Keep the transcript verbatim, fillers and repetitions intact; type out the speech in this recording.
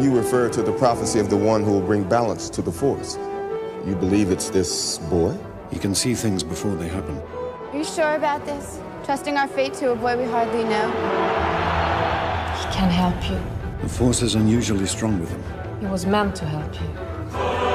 You refer to the prophecy of the one who will bring balance to the Force. You believe it's this boy? He can see things before they happen. Are you sure about this? Trusting our fate to a boy we hardly know? He can help you. The Force is unusually strong with him. He was meant to help you.